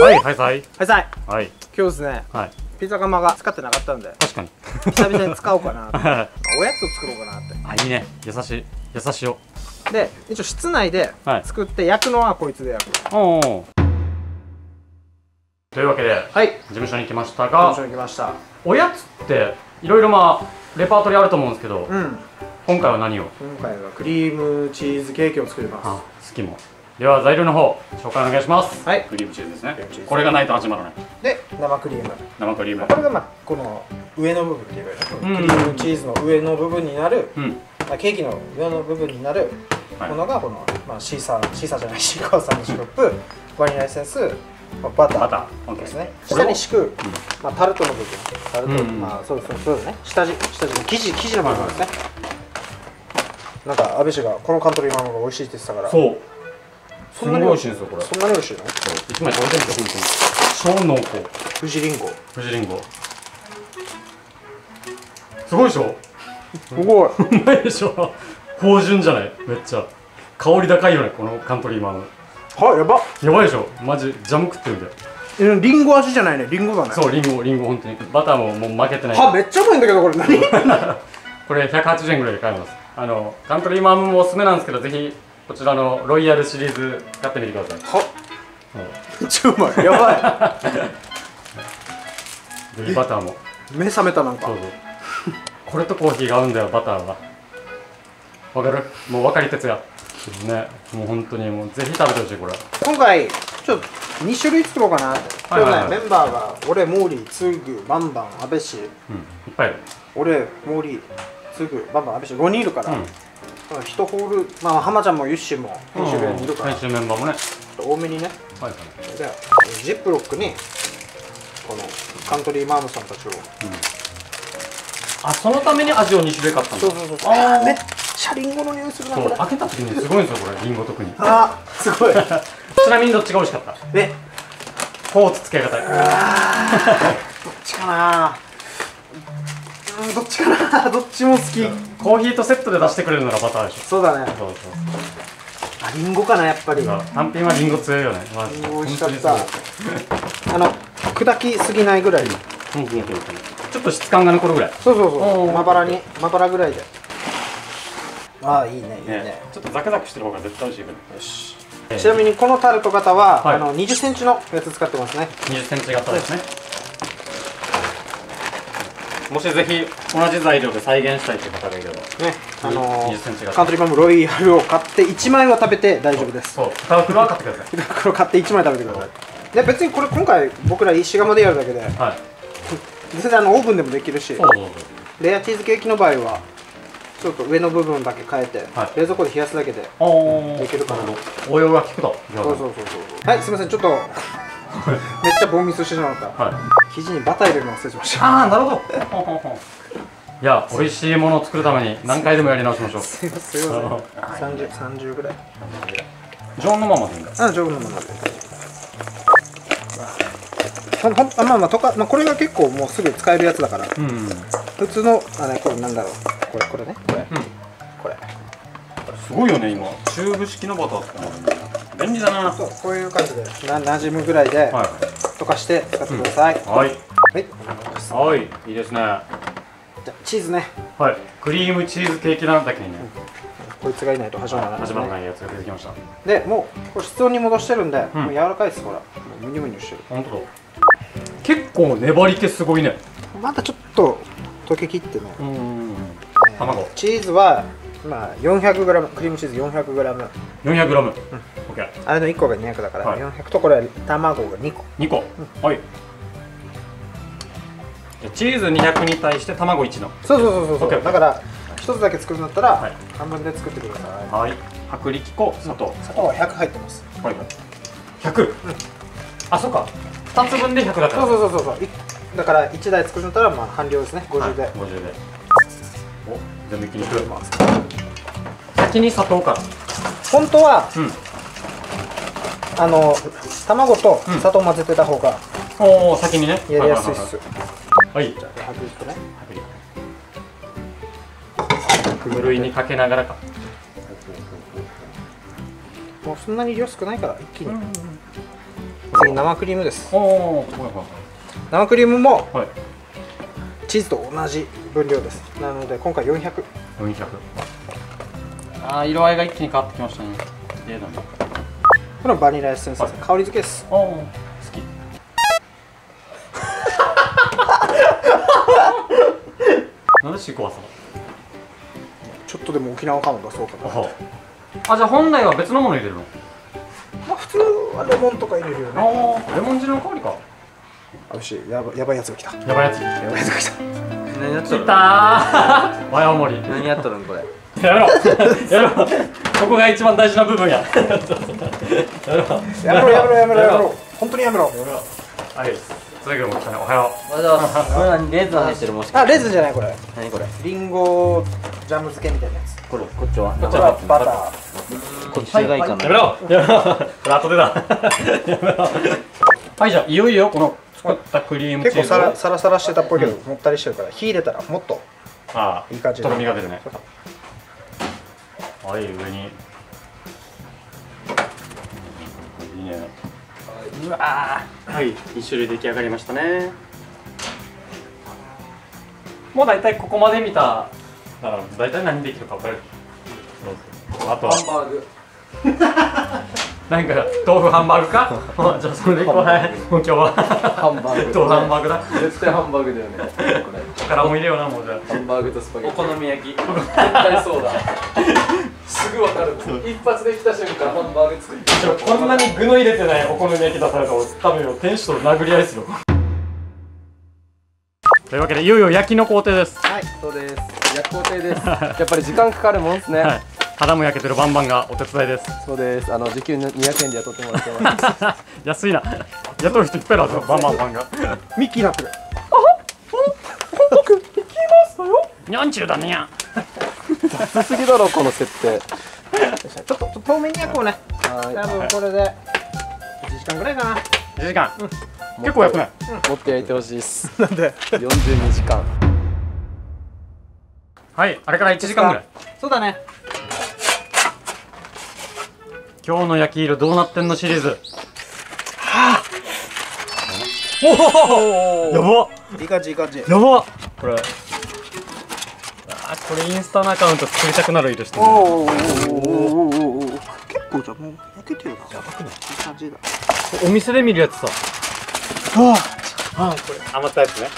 はい、はい、はい、はい、今日ですね、ピザ窯が使ってなかったんで、確かに久々に使おうかな、おやつを作ろうかなって。あ、いいね、優しい、優しいよ。で、一応室内で作って焼くのはこいつで焼く。おお。というわけで、事務所に来ましたが、おやつっていろいろまあレパートリーあると思うんですけど、今回は何を？今回はクリームチーズケーキを作ります。好きも。では材料の方紹介お願いします。はい、クリームチーズですね。これがないと始まらない。で、生クリーム。生クリーム、これがまあこの上の部分って言われた、クリームチーズの上の部分になる、ケーキの上の部分になるものがこのシーカーサーのシロップ、バニラエッセンス、バターですね。下に敷くタルトの部分、タルト、そうですね、下地の生地の部分ですね。なんか安倍氏がこのカントリーマンが美味しいって言ってたから、そう、そんなに美味しいんですよ。これそんなに美味しいの？1枚食べてみて、本当に超濃厚。富士りんご、富士りんごすごいでしょ。すごい、うまいでしょ。芳醇じゃない？めっちゃ香り高いよね、このカントリーマン。はやば、やばいでしょ、マジジャム食ってるんだよ。リンゴ味じゃないね、リンゴだね。そう、リンゴ本当に。バターももう負けてない。はめっちゃうまいんだけど、これ何？これ180円ぐらいで買えます。カントリーマンもおすすめなんですけど、ぜひこちらのロイヤルシリーズ買ってみてください。はめっちゃうまい、やばい。ぜひバターも。目覚めた、なんか。そうそう、これとコーヒーが合うんだよ、バターは。わかる？もうわかりてつやね、もう本当にもうぜひ食べてほしい、これ。今回ちょっと2種類作ろうかなって。今日ね、メンバーが俺、モーリー、つぐ、バンバン、阿部氏、いっぱいいる。俺、モーリー、つぐ、バンバン、阿部氏、5人いるから、1ホール、まあ浜ちゃんもユッシーも編集メンバーいるから、編集メンバーもね、多めにね。で、ジップロックにこのカントリーマームさんたちを、あ、そのために味を2種類買ったの。そうそうそう。ああ、めっちゃリンゴの匂いするな。開けた時にすごいんですよ、これ、リンゴ特に。ああ、すごい。ちなみにどっちが美味しかった？え、ポーズつけ方。どっちかな。どっちかな。どっちも好き。コーヒーとセットで出してくれるならバターでしょ。そうだね。そうそう。あ、リンゴかな、やっぱり。単品はリンゴ強いよね。リンゴ美味しかった。砕きすぎないぐらい。ちょっと質感が残るぐらい。そうそうそう、まばらぐらいで。ああ、いいね、いいね。ちょっとザクザクしてる方が絶対美味しいけど。よし。ちなみにこのタルト型は20センチのやつ使ってますね。20センチ型ですね。もしぜひ同じ材料で再現したいという方がいればね、カントリーマンロイヤルを買って1枚は食べて大丈夫です。そう、2袋は買ってください。2袋買って1枚食べてください。で、別にこれ今回僕ら石窯でやるだけで、実際オーブンでもできるし、レアチーズケーキの場合はちょっと上の部分だけ変えて、冷蔵庫で冷やすだけでできるかな。応用が効くと。そうそうそうそう。はい、すみません、ちょっとめっちゃ棒ミスしてしまった。生地にバター入れるの忘れてました。ああ、なるほど。いや、美味しいものを作るために何回でもやり直しましょう。すいません、30ぐらい。常温のままでいいんだ。ああ、常温のままで。まあこれが結構もうすぐ使えるやつだから、普通のあれ、これなんだろう、これね、これすごいよね。今チューブ式のバターってのが便利だな。そう、こういう感じでなじむぐらいで溶かして使ってください。はいはい、いいですね。じゃチーズね。はい、クリームチーズケーキなんだけにね、こいつがいないと始まらない、始まらないやつが出てきました。で、もうこれ室温に戻してるんで、もう柔らかいです。ほら、ムニムニしてる。本当だ、結構粘り気すごいね。まだちょっと溶けきってね。卵、チーズはまあ400グラム、クリームチーズ400グラム。400グラム。オッケー。あれの1個が200だから400と、これは卵が2個。2個。はい。チーズ200に対して卵1の。そうそうそうそう。だから1つだけ作るんだったら半分で作ってください。はい。薄力粉、砂糖。砂糖は100入ってます。はい。100。あ、そっか。2つ分で100だから。そうそうそうそう。だから1台作るんだったらまあ半量ですね。50で。50で。お、じゃあ一気に振ります。先に砂糖から。本当は卵と砂糖混ぜてた方が、おお、先にね、やりやすいっす。はい。じゃあ薄力粉ね。ふるいにかけながらか。もうそんなに量少ないから一気に。次生クリームです。生クリームもチーズと同じ分量です。なので今回400。ああ、色合いが一気に変わってきましたね。綺麗だね。これはバニラエッセンスです。香り付けです。好き。なんでシークワーサー？ちょっとでも沖縄感を出そうかなと。あ、じゃあ本来は別のもの入れるの？まあ普通はレモンとか入れるよね。ああ、レモン汁の香りか。あるし、やばいやつが来た。やばいやつが来た。何やっとる？来たー。わやおもり。何やっとるんこれ。やめろやめろ、ここが一番大事な部分や。やめろ。本当にやめろ。あれです。それけども来たね。おはよう。おはようございます。これ何、レーズン入ってるもしかして。あ、レーズンじゃないこれ。何これ？リンゴジャム漬けみたいなやつ。これこっちは。こっちはバター。こっちがいいかな。やめろ。後でだ。やめろ。はいじゃあいよいよこの作ったクリームチーズ。結構サラサラしてたっぽいけどもったりしてるから火入れたらもっといい感じ。とろみが出るね。はい上に。いいね。うわー、はい、2種類出来上がりましたね。もう大体ここまで見ただから大体何できるか分かる。あとはハンバーグなんか豆腐ハンバーグかじゃあそれでいこうね。もう今日はハンバーグ、豆腐ハンバーグだ。絶対ハンバーグだよね。おからも入れような。もうじゃあハンバーグとスパゲッティ、お好み焼き絶対そうだすぐ分かる。一発で来た瞬間ハンバーグ作り。こんなに具の入れてないお好み焼き出されたら多分店主と殴り合いですよというわけでいよいよ焼きの工程です。はい、そうです。焼く工程です。やっぱり時間かかるもんですね、はい、肌も焼けてるバンバンがお手伝いです。そうです。時給200円で雇ってもらってます。安いな。雇う人いっぱいいるはずよ。バンバンがミッキーになってる。あっ、ミッキーマウスだよ。にゃんちゅうだね。やん雑すぎだろこの設定。ちょっと透明に焼こうね。多分これで1時間ぐらいかな。1時間。結構焼くね。もっと焼いてほしいです。なんで42時間。はい、あれから1時間ぐらい。そうだね。今日の焼き色どうなってんのシリーズ。はあ、おお、やばっ、いい感じいい感じ。やばっ、これこれインスタのアカウント作りたくなる色してる。結構じゃもう焼けてるな。やばくない？いい感じだ。お店で見るやつさ。ああ、これ余ったやつね。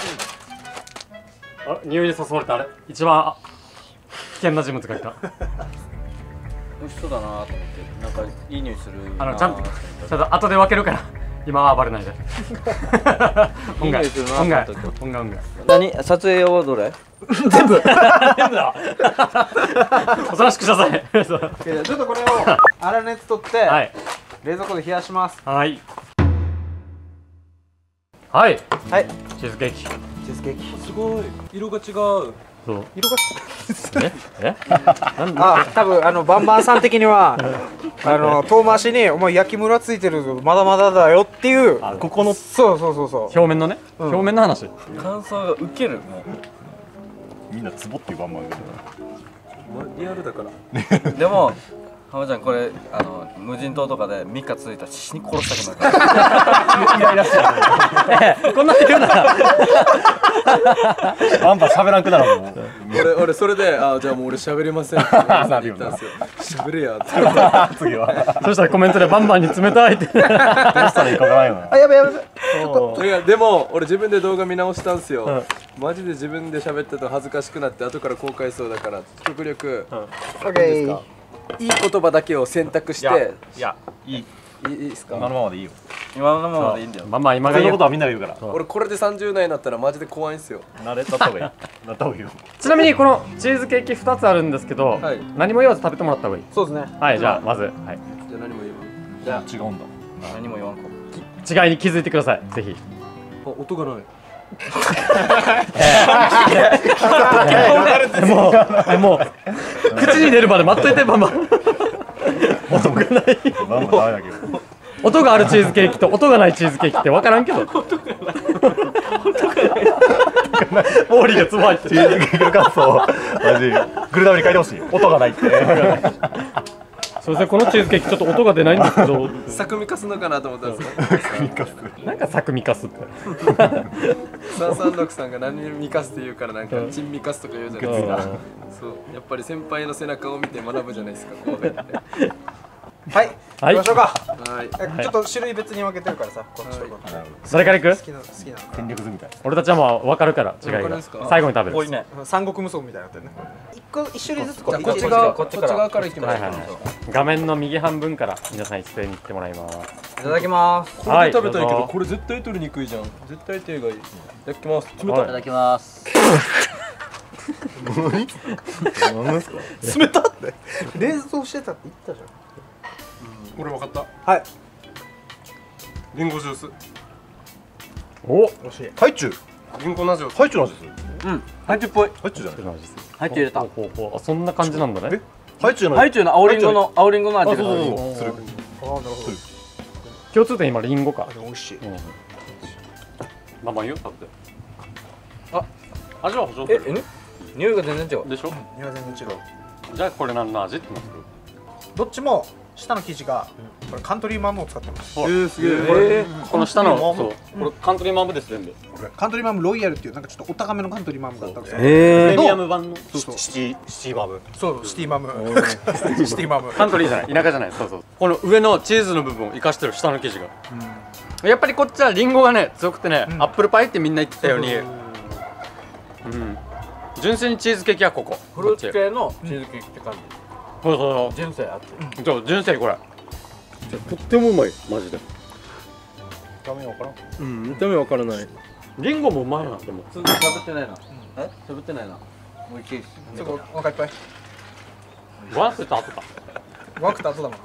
あ、匂いで誘われたあれ。一番危険な人物がいた。美味しそうだなと思って。なんかいい匂いする。ちゃんとちょっと後で分けるから。今はバレないで。音楽。何？撮影用はどれ？全部だ。おとなしくしてください。ちょっとこれを粗熱取って、はい、冷蔵庫で冷やします。はい。はい。はい。チーズケーキ。すごい。色が違う。そう。色が違う。え？あ、多分バンバンさん的には遠回しにお前焼きムラついてるぞ、まだまだだよっていう。ここのそう表面のね。表面の話。感想がウケる。みんなツボっていうバンバンリアルだからでも浜ちゃんこれ無人島とかで3日続いたら死に殺したくなるからイライラしてる、こんなに言うなバンバン喋らんくなるもん。俺それで「あ、じゃあもう俺喋れません」って言ったんですよ。喋れやって次はそしたらコメントでバンバンに冷たいってどうしたらいいかないのよ。あ、やべ。でも俺自分で動画見直したんすよ。マジで自分で喋ってたと恥ずかしくなって後から後悔そうだから極力いい言葉だけを選択して。いいですか。今のままでいいよ。今のことはみんなが言うから。俺これで30代になったらマジで怖いんすよ。慣れた方がいいよ。ちなみにこのチーズケーキ2つあるんですけど何も言わず食べてもらった方がいいそうですね。はい、じゃあまずじゃあ何も言わん。違うんだ。何も言わんか。違いに気づいてくださいぜひ。あ、音がない。もう口に出るまで待っといて。音がない。音があるチーズケーキと音がないチーズケーキって分からんけど。モーリーがつまいてチーズケーキの感想をグルダムに書いてほしい。音がないって。すみません、このチーズケーキちょっと音が出ないんですけど、サクミカスのかなと思ったんですけど、サクミカス、なんかサクミカスって336さんが何にミカスって言うから、なんかチンミカスとか言うじゃないですか。そう、やっぱり先輩の背中を見て学ぶじゃないですか、神戸って。はい、行きましょうか。ちょっと種類別に分けてるからさ、こっちとか誰から行く？好きな、好きな戦略図みたい。俺たちはもう分かるから、違いが最後に食べる。多いね、三国無双みたいになってるね。一種類ずつこっち側、こっち側から行きましょう。画面の右半分から皆さん一斉に行ってもらいます。いただきます。これ食べたいけど、これ絶対取りにくいじゃん。絶対手がいい。いただきます。冷たい。いただきます。何ですか冷たって。冷蔵してたって言ったじゃん。俺分かった。はい。リンゴジュース。お、美味しい。ハイチュウ。リンゴの味。ハイチュウの味です。うん。ハイチュウっぽい。ハイチュウじゃない。ハイチュウ入れた。ほうほう。あ、そんな感じなんだね。ハイチュウの。ハイチュウの青リンゴの、青リンゴの味がする。あ、なるほど。共通点今リンゴか。美味しい。まあまあよ、食べて。あ、味は保証する。え、匂いが全然違う。でしょ？匂いが全然違う。じゃあこれ何の味ってなってる？どっちも。下の生地がこれカントリーマンムを使ってます。すげえ。この下のこれカントリーマンムです全部。カントリーマンムロイヤルっていうなんかちょっとお高めのカントリーマンムだったんですよ。プレミアム版のシティマム。そうシティマム。シティマム。カントリーじゃない田舎じゃない。そうそう。この上のチーズの部分を生かしてる下の生地が。やっぱりこっちはリンゴがね強くてね、アップルパイってみんな言ってたように。純粋にチーズケーキはここ。フルーツ系のチーズケーキって感じ。そうそう純正あって。そう純正これ。とってもうまいマジで。見た目わからん。うん見た目わからない。リンゴもうまいなでも。食べてないな。え？食べてないな。美味しい。そこお腹いっぱい。ワクターとか。ワクターとだもんね。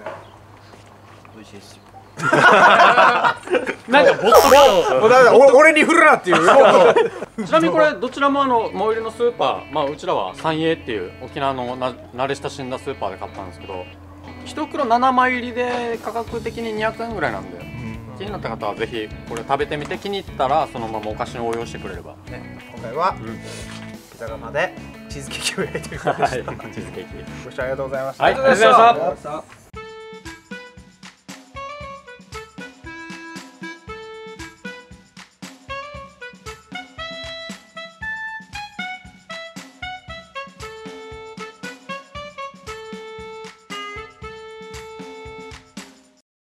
美味しいし。なんかボットも。俺に振るなっていう。ちなみにこれどちらも最寄りのスーパー、まあうちらは三栄っていう沖縄の慣れ親しんだスーパーで買ったんですけど、1袋7枚入りで価格的に200円ぐらいなんで、気になった方はぜひこれ食べてみて、気に入ったらそのままお菓子に応用してくれればね。今回はピザ窯でチーズケーキを焼いてくれました。チーズケーキご視聴ありがとうございました。ありがとうございました。